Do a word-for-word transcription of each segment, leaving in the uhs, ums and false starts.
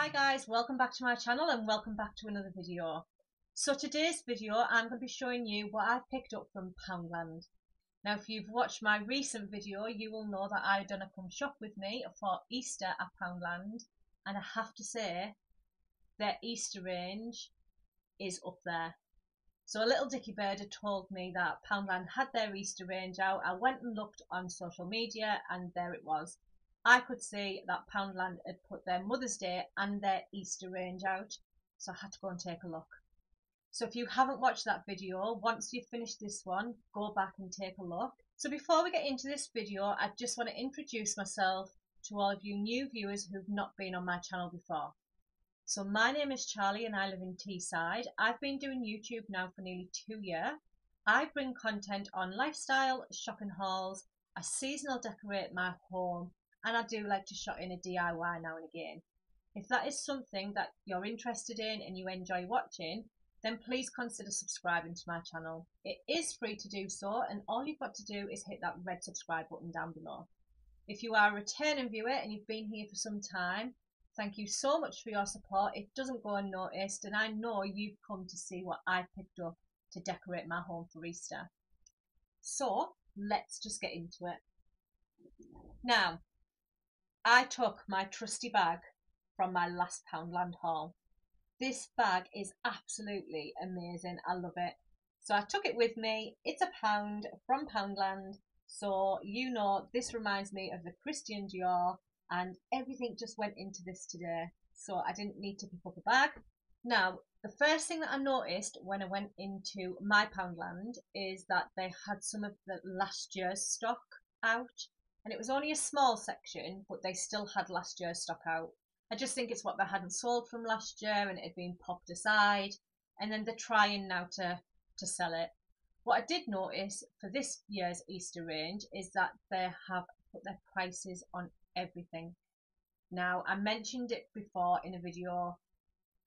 Hi guys, welcome back to my channel and welcome back to another video. So today's video I'm going to be showing you what I picked up from Poundland. Now if you've watched my recent video you will know that I've done a come shop with me for Easter at Poundland, and I have to say their Easter range is up there. So a little dicky bird had told me that Poundland had their Easter range out. I went and looked on social media and there it was. I could see that Poundland had put their Mother's Day and their Easter range out, so I had to go and take a look. So if you haven't watched that video, once you've finished this one, go back and take a look. So before we get into this video, I just want to introduce myself to all of you new viewers who've not been on my channel before. So my name is Charlie and I live in Teesside. I've been doing YouTube now for nearly two years. I bring content on lifestyle, shopping hauls, I seasonal decorate my home, and I do like to shop in a D I Y now and again. If that is something that you're interested in and you enjoy watching, then please consider subscribing to my channel. It is free to do so, and all you've got to do is hit that red subscribe button down below. If you are a returning viewer and you've been here for some time, thank you so much for your support. It doesn't go unnoticed, and I know you've come to see what I picked up to decorate my home for Easter. So let's just get into it. Now, I took my trusty bag from my last Poundland haul. This bag is absolutely amazing. I love it. So I took it with me. It's a pound from Poundland. So you know this reminds me of the Christian Dior, and everything just went into this today. So I didn't need to pick up a bag. Now, the first thing that I noticed when I went into my Poundland is that they had some of the last year's stock out. And it was only a small section, but they still had last year's stock out. I just think it's what they hadn't sold from last year and it had been popped aside, and then they're trying now to, to sell it. What I did notice for this year's Easter range is that they have put their prices on everything. Now, I mentioned it before in a video,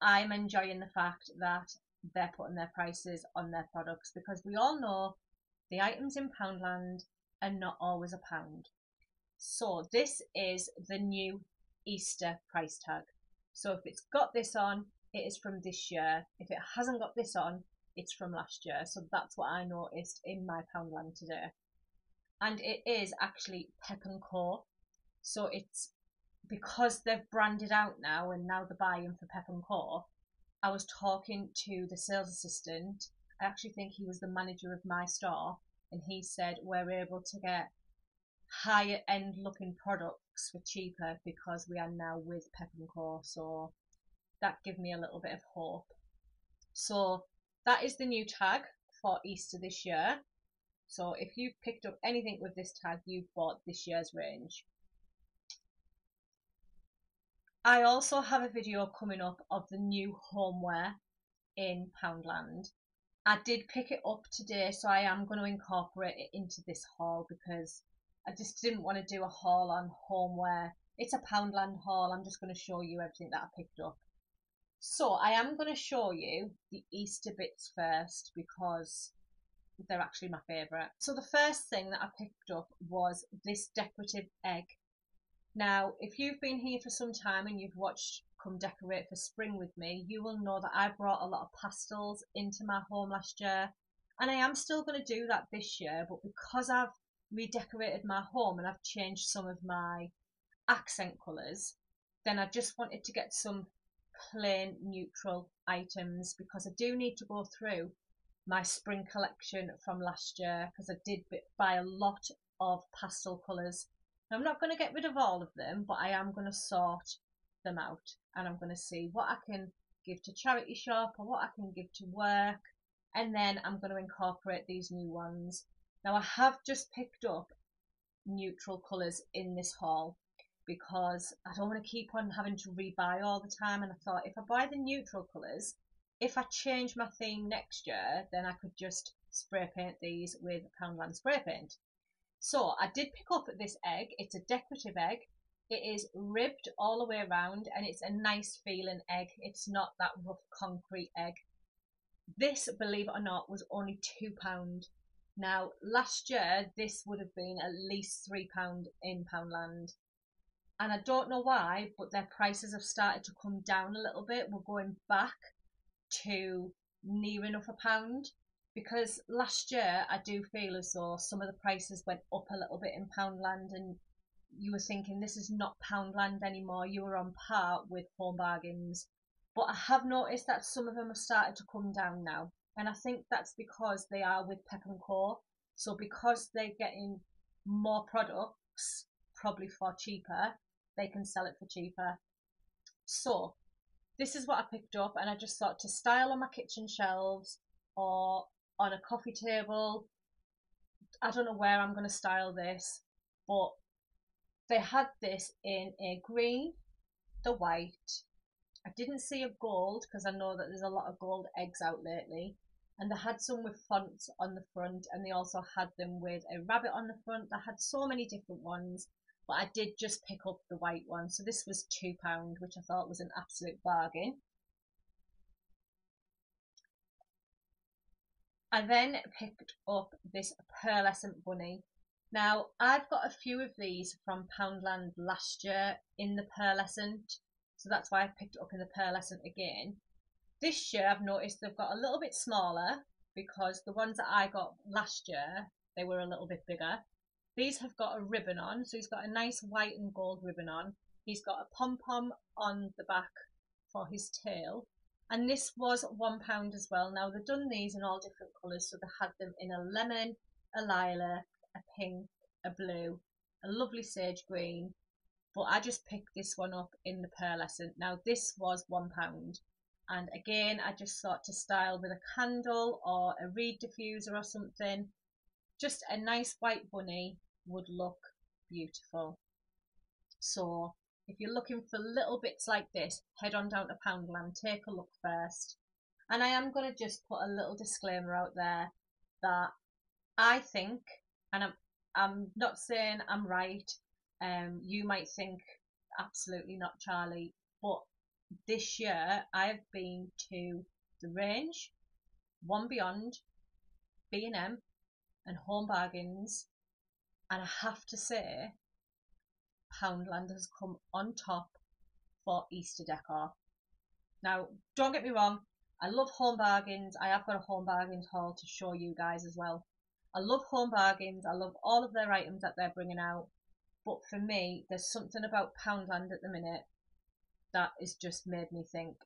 I'm enjoying the fact that they're putting their prices on their products, because we all know the items in Poundland are not always a pound. So this is the new Easter price tag. So if it's got this on, it is from this year. If it hasn't got this on, it's from last year. So that's what I noticed in my Poundland today. And it is actually Pep and Co. So it's because they've branded out now and now they're buying for Pep and Co. I was talking to the sales assistant. I actually think he was the manager of my store, and he said we're able to get higher end looking products for cheaper because we are now with Pep and Co. So that gave me a little bit of hope. So that is the new tag for Easter this year. So if you've picked up anything with this tag, you've bought this year's range. I also have a video coming up of the new homeware in Poundland. I did pick it up today, so I am going to incorporate it into this haul because I just didn't want to do a haul on homeware. It's a Poundland haul. I'm just going to show you everything that I picked up. So I am going to show you the Easter bits first because they're actually my favourite. So the first thing that I picked up was this decorative egg. Now, if you've been here for some time and you've watched Come Decorate for Spring with me, you will know that I brought a lot of pastels into my home last year. And I am still going to do that this year, but because I've redecorated my home and I've changed some of my accent colours, then I just wanted to get some plain neutral items because I do need to go through my spring collection from last year because I did buy a lot of pastel colours. I'm not going to get rid of all of them, but I am going to sort them out and I'm going to see what I can give to charity shop or what I can give to work, and then I'm going to incorporate these new ones. Now I have just picked up neutral colours in this haul because I don't want to keep on having to rebuy all the time, and I thought if I buy the neutral colours, if I change my theme next year, then I could just spray paint these with Poundland spray paint. So I did pick up this egg. It's a decorative egg. It is ribbed all the way around and it's a nice feeling egg. It's not that rough concrete egg. This, believe it or not, was only two pounds. Now, last year, this would have been at least three pounds in Poundland. and I don't know why, but their prices have started to come down a little bit. We're going back to near enough a pound, because last year I do feel as though some of the prices went up a little bit in Poundland, and you were thinking, this is not Poundland anymore, you were on par with Home Bargains. But I have noticed that some of them have started to come down now, and I think that's because they are with Pep and Co. So because they're getting more products, probably for cheaper, they can sell it for cheaper. So this is what I picked up, and I just thought to style on my kitchen shelves or on a coffee table. I don't know where I'm going to style this, but they had this in a green, the white. I didn't see a gold because I know that there's a lot of gold eggs out lately. And they had some with fonts on the front, and they also had them with a rabbit on the front. They had so many different ones, but I did just pick up the white one. So this was two pounds, which I thought was an absolute bargain. I then picked up this pearlescent bunny. Now, I've got a few of these from Poundland last year in the pearlescent, so that's why I picked it up in the pearlescent again. This year, I've noticed they've got a little bit smaller, because the ones that I got last year, they were a little bit bigger. These have got a ribbon on, so he's got a nice white and gold ribbon on. He's got a pom-pom on the back for his tail. And this was one pound as well. Now, they've done these in all different colours, so they had them in a lemon, a lilac, a pink, a blue, a lovely sage green, but I just picked this one up in the pearlescent. Now this was one pound, and again I just thought to style with a candle or a reed diffuser or something. Just a nice white bunny would look beautiful. So if you're looking for little bits like this, head on down to Poundland, take a look first. And I am going to just put a little disclaimer out there that I think, and I'm, I'm not saying I'm right, um, you might think absolutely not, Charlie, but this year I've been to The Range, One Beyond, B and M and Home Bargains, and I have to say Poundland has come on top for Easter decor. Now, don't get me wrong, I love Home Bargains. I have got a Home Bargains haul to show you guys as well. I love Home Bargains, I love all of their items that they're bringing out, but for me, there's something about Poundland at the minute that has just made me think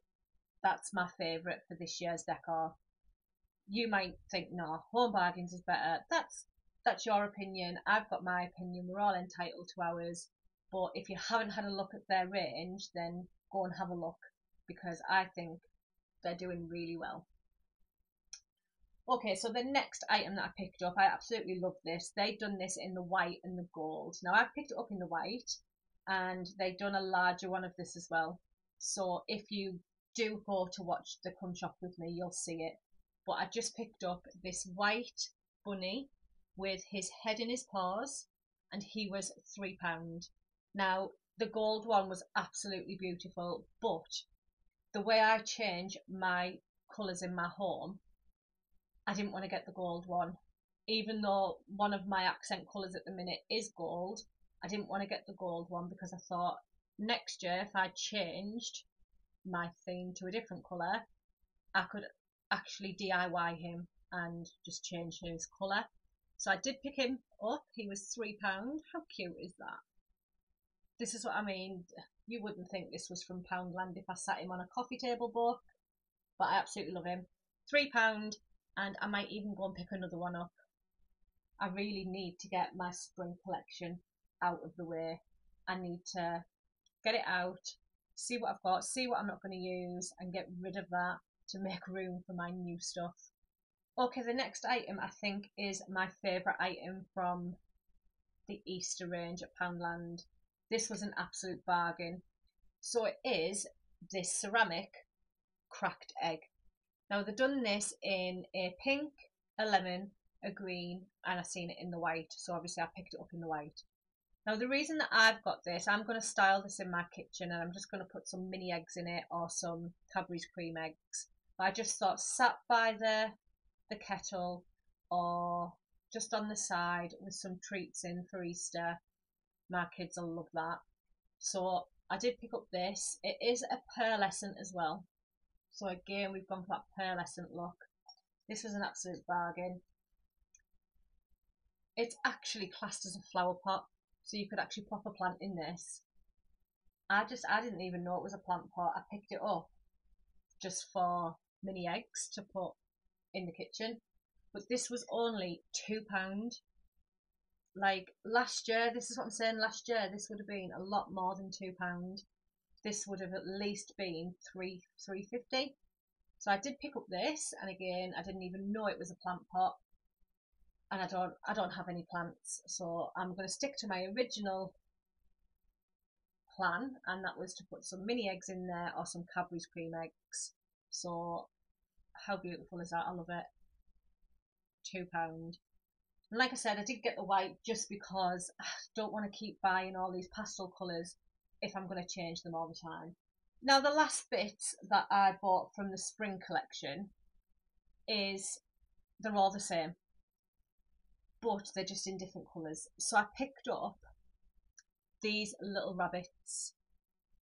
that's my favourite for this year's decor. You might think, no, Home Bargains is better. That's, that's your opinion, I've got my opinion, we're all entitled to ours, but if you haven't had a look at their range, then go and have a look, because I think they're doing really well. Okay, so the next item that I picked up, I absolutely love this. They've done this in the white and the gold. Now, I've picked it up in the white, and they've done a larger one of this as well. So if you do go to watch the Come Shop With Me, you'll see it. But I just picked up this white bunny with his head in his paws, and he was three pounds. Now, the gold one was absolutely beautiful, but the way I change my colours in my home, I didn't want to get the gold one, even though one of my accent colours at the minute is gold. I didn't want to get the gold one because I thought next year if I changed my theme to a different colour, I could actually D I Y him and just change his colour. So I did pick him up. He was three pounds. How cute is that? This is what I mean. You wouldn't think this was from Poundland if I sat him on a coffee table book, but I absolutely love him. three pounds. And I might even go and pick another one up. I really need to get my spring collection out of the way. I need to get it out, see what I've got, see what I'm not going to use, and get rid of that to make room for my new stuff. Okay, the next item I think is my favourite item from the Easter range at Poundland. This was an absolute bargain. So it is this ceramic cracked egg. Now, they've done this in a pink, a lemon, a green, and I've seen it in the white, so obviously I picked it up in the white. Now, the reason that I've got this, I'm going to style this in my kitchen, and I'm just going to put some mini eggs in it or some Cadbury's cream eggs. But I just thought, sat by the, the kettle or just on the side with some treats in for Easter, my kids will love that. So I did pick up this. It is a pearlescent as well. So again, we've gone for that pearlescent look. This was an absolute bargain. It's actually classed as a flower pot, so you could actually pop a plant in this. I just, I didn't even know it was a plant pot. I picked it up just for mini eggs to put in the kitchen. But this was only two pounds. Like last year, this is what I'm saying, last year this would have been a lot more than two pounds. This would have at least been three three fifty. So I did pick up this, and again, I didn't even know it was a plant pot. And I don't I don't have any plants, so I'm gonna stick to my original plan, and that was to put some mini eggs in there or some Cadbury's cream eggs. So how beautiful is that? I love it. Two pound. And like I said, I did get the white just because I don't want to keep buying all these pastel colours if I'm going to change them all the time. Now the last bit that I bought from the spring collection is, they're all the same, but they're just in different colours. So I picked up these little rabbits.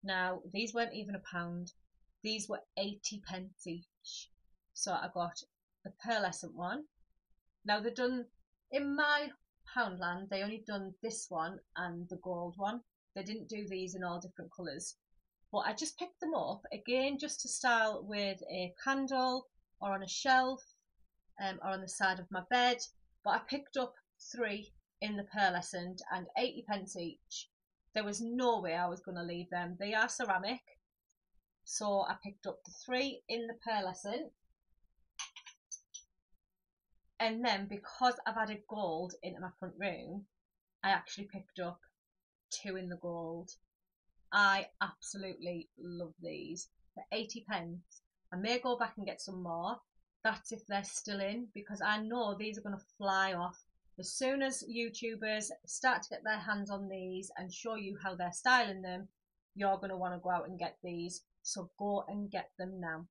Now these weren't even a pound, these were eighty pence each. So I got the pearlescent one. Now they're done in my Poundland, they only done this one and the gold one. They didn't do these in all different colours, but I just picked them up again just to style with a candle or on a shelf um, or on the side of my bed. But I picked up three in the pearlescent and eighty pence each. There was no way I was going to leave them. They are ceramic, so I picked up the three in the pearlescent. And then because I've added gold into my front room, I actually picked up two in the gold. I absolutely love these. They're eighty pence. I may go back and get some more. That's if they're still in, because I know these are going to fly off. As soon as YouTubers start to get their hands on these and show you how they're styling them, you're going to want to go out and get these. So go and get them now.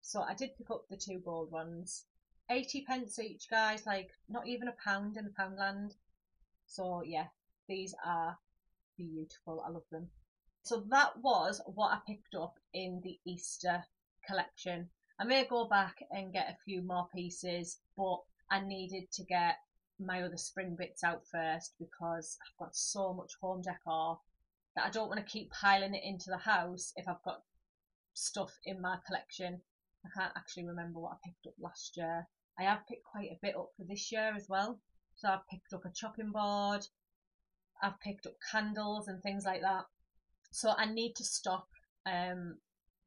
So I did pick up the two gold ones. eighty pence each, guys, like not even a pound in the Poundland. So yeah, these are beautiful. I love them. So that was what I picked up in the Easter collection. I may go back and get a few more pieces, but I needed to get my other spring bits out first because I've got so much home decor that I don't want to keep piling it into the house if I've got stuff in my collection. I can't actually remember what I picked up last year. I have picked quite a bit up for this year as well. So I've picked up a chopping board, I've picked up candles and things like that. So I need to stop um,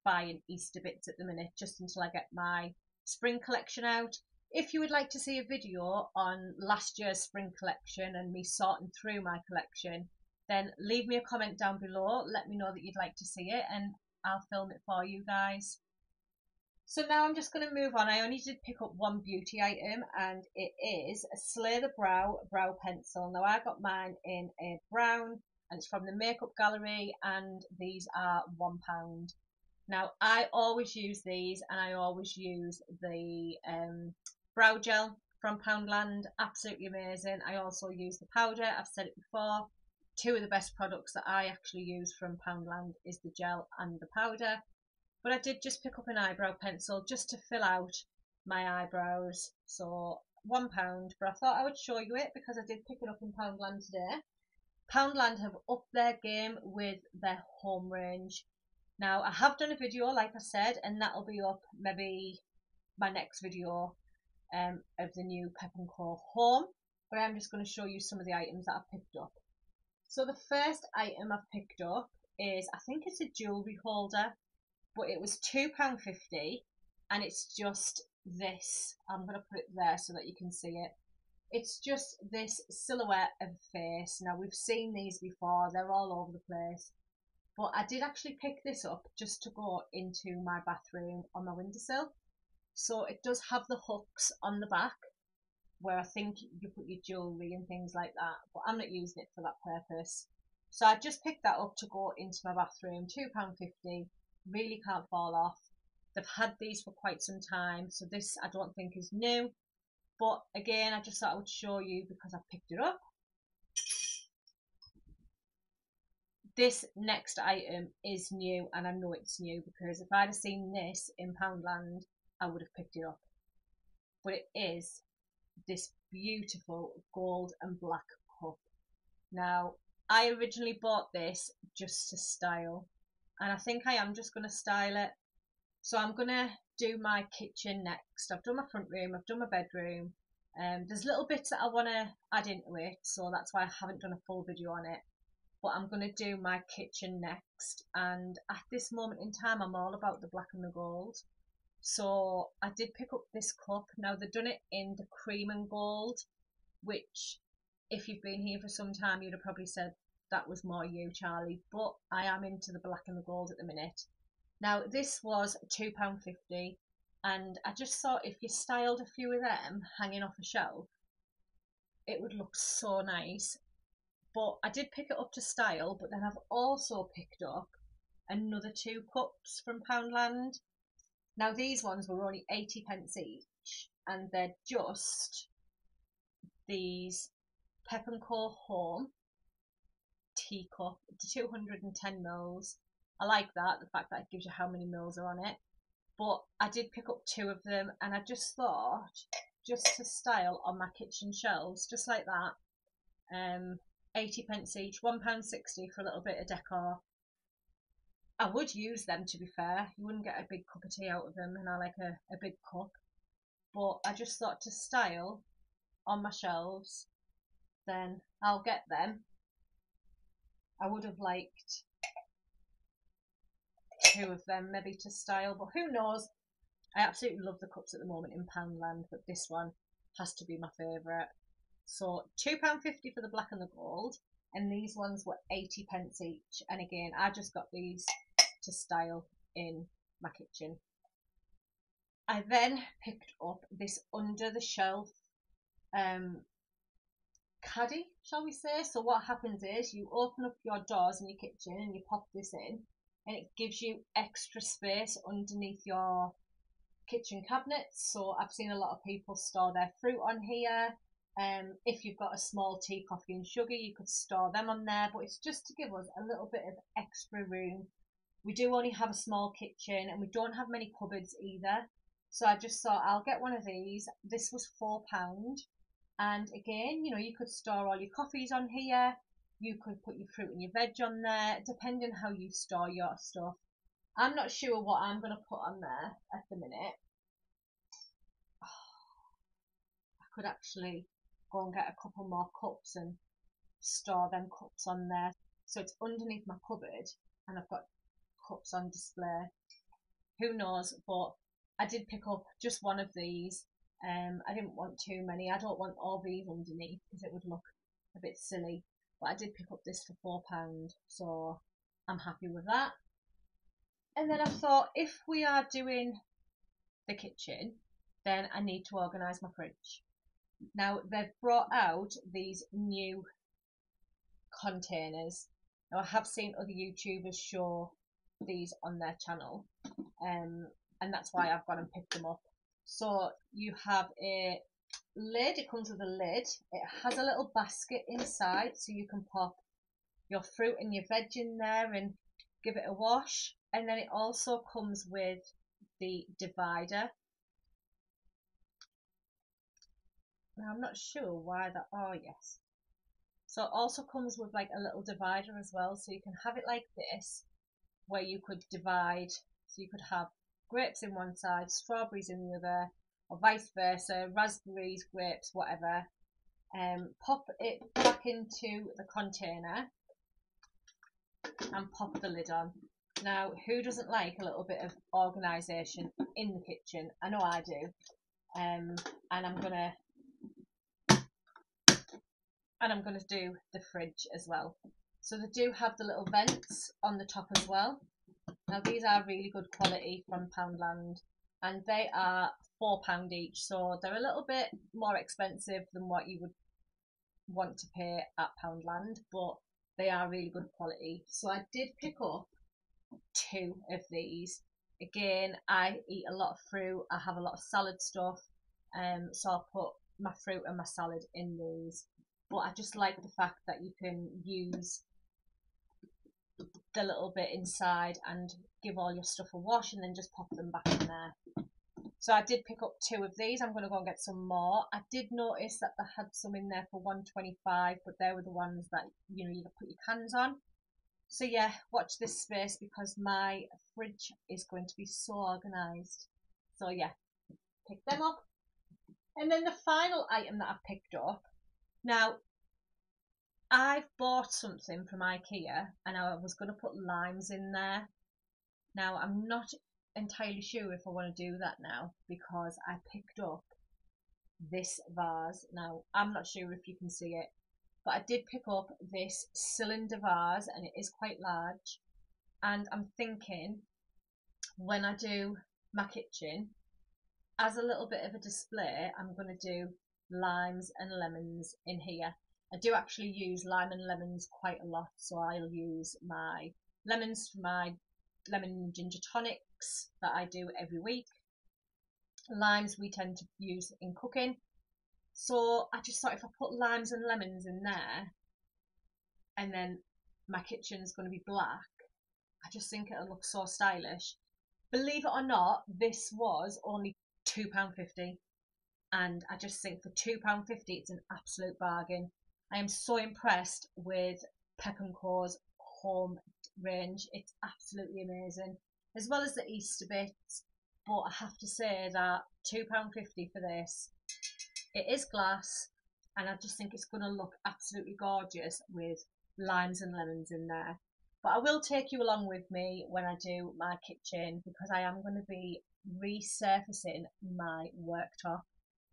buying Easter bits at the minute just until I get my spring collection out. If you would like to see a video on last year's spring collection and me sorting through my collection, then leave me a comment down below. Let me know that you'd like to see it and I'll film it for you guys. So now I'm just going to move on. I only did pick up one beauty item, and it is a Slay the Brow brow pencil. Now I got mine in a brown, and it's from the Makeup Gallery, and these are one pound. Now I always use these, and I always use the um, brow gel from Poundland. Absolutely amazing. I also use the powder. I've said it before. Two of the best products that I actually use from Poundland is the gel and the powder. But I did just pick up an eyebrow pencil just to fill out my eyebrows. So one pound, but I thought I would show you it because I did pick it up in Poundland today. Poundland have upped their game with their home range. Now I have done a video, like I said, and that'll be up maybe my next video um, of the new Pep and Co home. But I'm just going to show you some of the items that I've picked up. So the first item I've picked up is, I think it's a jewellery holder. But it was two pounds fifty, and it's just this. I'm going to put it there so that you can see it. It's just this silhouette of a face. Now, we've seen these before. They're all over the place. But I did actually pick this up just to go into my bathroom on my windowsill. So it does have the hooks on the back where I think you put your jewellery and things like that. But I'm not using it for that purpose. So I just picked that up to go into my bathroom, two pounds fifty. Really can't fall off. They've had these for quite some time, so this I don't think is new, but again I just thought I would show you because I picked it up. this next item is new, and I know it's new because if I'd have seen this in Poundland, I would have picked it up. But it is this beautiful gold and black cup. Now, I originally bought this just to style, and I think I am just going to style it. So I'm going to do my kitchen next. I've done my front room, I've done my bedroom. Um, there's little bits that I want to add into it, so that's why I haven't done a full video on it. But I'm going to do my kitchen next, and at this moment in time I'm all about the black and the gold. So I did pick up this cup. Now they've done it in the cream and gold, which if you've been here for some time you'd have probably said that was more you, Charlie, but I am into the black and the gold at the minute. Now this was two pounds fifty, and I just thought if you styled a few of them hanging off a shelf it would look so nice. But I did pick it up to style, but then I've also picked up another two cups from Poundland. Now these ones were only eighty pence each, and they're just these Pep and Co Home teacup, two hundred and ten mils. I like that, the fact that it gives you how many mils are on it. But I did pick up two of them, and I just thought, just to style on my kitchen shelves, just like that, um, eighty pence each, one pound sixty for a little bit of decor. I would use them, to be fair. You wouldn't get a big cup of tea out of them, and I like a, a big cup. But I just thought to style on my shelves, then I'll get them. I would have liked two of them maybe to style, but who knows. I absolutely love the cups at the moment in Poundland, but this one has to be my favourite. So two pounds fifty for the black and the gold, and these ones were eighty pence each, and again I just got these to style in my kitchen. I then picked up this under the shelf um caddy, shall we say. So what happens is you open up your doors in your kitchen and you pop this in, and it gives you extra space underneath your kitchen cabinets. So I've seen a lot of people store their fruit on here. Um, if you've got a small tea, coffee and sugar, you could store them on there, but it's just to give us a little bit of extra room. We do only have a small kitchen, and we don't have many cupboards either, so I just thought I'll get one of these. This was four pounds, and again, you know, you could store all your coffees on here, you could put your fruit and your veg on there, depending how you store your stuff. I'm not sure what I'm going to put on there at the minute. Oh, I could actually go and get a couple more cups and store them cups on there. So it's underneath my cupboard, and I've got cups on display. Who knows, but I did pick up just one of these. Um, I didn't want too many. I don't want all these underneath because it would look a bit silly. But I did pick up this for four pounds, so I'm happy with that. And then I thought, if we are doing the kitchen, then I need to organise my fridge. Now, they've brought out these new containers. Now, I have seen other YouTubers show these on their channel, um, and that's why I've gone and picked them up. So you have a lid, it comes with a lid, it has a little basket inside, so you can pop your fruit and your veg in there and give it a wash. And then it also comes with the divider. Now I'm not sure why that, oh yes, so it also comes with like a little divider as well, so you can have it like this where you could divide, so you could have grapes in one side, strawberries in the other, or vice versa, raspberries, grapes, whatever. Um, pop it back into the container and pop the lid on. Now, who doesn't like a little bit of organisation in the kitchen? I know I do. Um, and I'm gonna and I'm gonna do the fridge as well. So they do have the little vents on the top as well. Now these are really good quality from Poundland, and they are four pounds each, so they're a little bit more expensive than what you would want to pay at Poundland, but they are really good quality. So I did pick up two of these. Again, I eat a lot of fruit, I have a lot of salad stuff, um, so I'll put my fruit and my salad in these. But I just like the fact that you can use the little bit inside and give all your stuff a wash and then just pop them back in there. So I did pick up two of these. I'm going to go and get some more. I did notice that they had some in there for one twenty-five, but they were the ones that, you know, you put your cans on. So yeah, watch this space because my fridge is going to be so organised. So yeah, pick them up. And then the final item that I picked up. Now, I've bought something from IKEA and I was going to put limes in there. Now, I'm not entirely sure if I want to do that now because I picked up this vase. Now, I'm not sure if you can see it, but I did pick up this cylinder vase and it is quite large. And I'm thinking when I do my kitchen, as a little bit of a display, I'm going to do limes and lemons in here. I do actually use lime and lemons quite a lot, so I'll use my lemons for my lemon ginger tonics that I do every week. Limes we tend to use in cooking. So I just thought if I put limes and lemons in there and then my kitchen is going to be black, I just think it'll look so stylish. Believe it or not, this was only two pounds fifty, and I just think for two pounds fifty it's an absolute bargain. I am so impressed with Pep and Co's home range. It's absolutely amazing, as well as the Easter bits, but I have to say that two pounds fifty for this. It is glass and I just think it's going to look absolutely gorgeous with limes and lemons in there. But I will take you along with me when I do my kitchen because I am going to be resurfacing my worktop.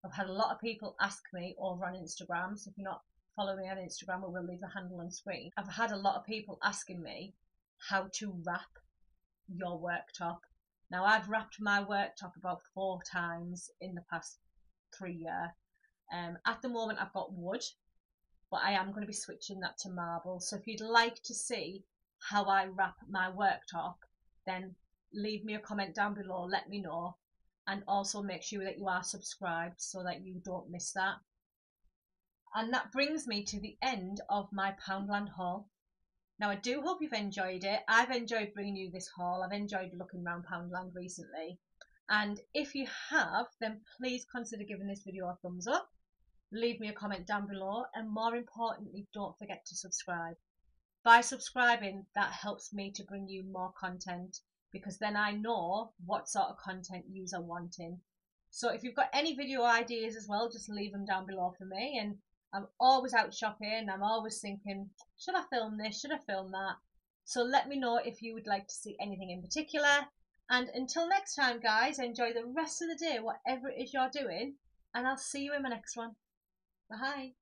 I've had a lot of people ask me over on Instagram, so if you're not following me on Instagram, I will leave the handle on screen. I've had a lot of people asking me how to wrap your worktop. Now, I've wrapped my worktop about four times in the past three years. Um, at the moment, I've got wood, but I am going to be switching that to marble. So if you'd like to see how I wrap my worktop, then leave me a comment down below, let me know, and also make sure that you are subscribed so that you don't miss that. And that brings me to the end of my Poundland haul. Now, I do hope you've enjoyed it. I've enjoyed bringing you this haul. I've enjoyed looking around Poundland recently. And if you have, then please consider giving this video a thumbs up. Leave me a comment down below. And more importantly, don't forget to subscribe. By subscribing, that helps me to bring you more content, because then I know what sort of content you are wanting. So if you've got any video ideas as well, just leave them down below for me. And I'm always out shopping. I'm always thinking, should I film this? Should I film that? So let me know if you would like to see anything in particular. And until next time, guys, enjoy the rest of the day, whatever it is you're doing. And I'll see you in my next one. Bye.